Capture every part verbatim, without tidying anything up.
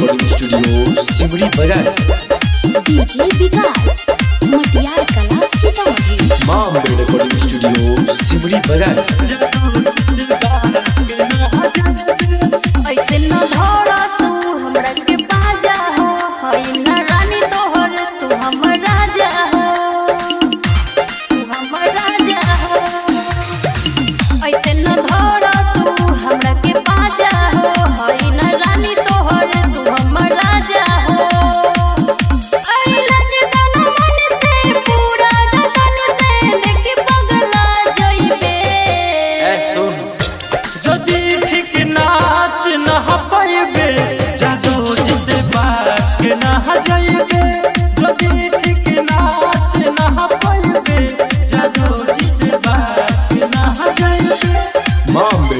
recording studio Simri बजाए DJ विकास मटियार कला सीतामढ़ी माम बे रिकॉर्डिंग स्टूडियो सिमरी बजाए ऐसे न धोरा तू हमरा के बाजा हो हई न रानी तोहर तू हमर राजा हो तू हमर राजा हो ऐसे न धोरा तू हमरा के बाजा हो हई न रानी तोहर तू हमर राजा हो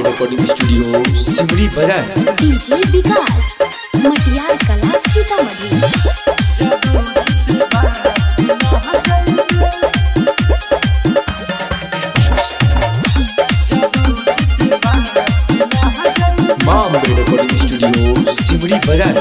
रिकॉर्डिंग स्टूडियो सिमरी बजाए डीजे विकास मटियार कला सीतामढ़ी माम बे रिकॉर्डिंग स्टूडियो सिमरी बजाए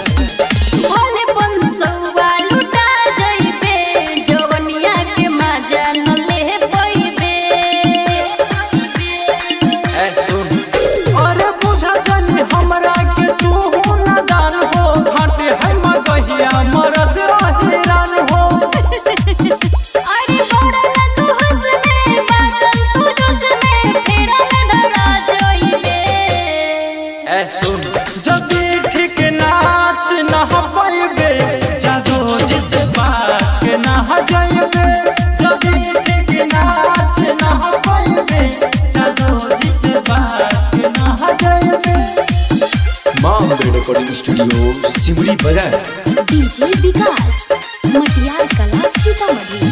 माम बे रिकॉर्डिंग स्टूडियो सिमरी बजाए डीजे विकास मटियार कला सीतामढ़ी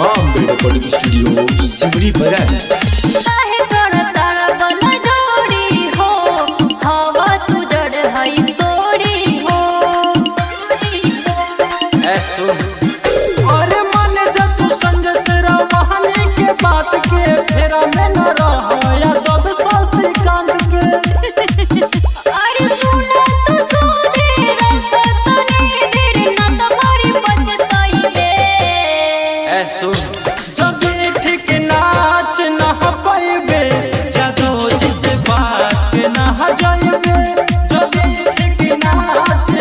माम बे रिकॉर्डिंग स्टूडियो सिमरी बजाए जादू जिसे बात के ना जाए जो देखे के नाच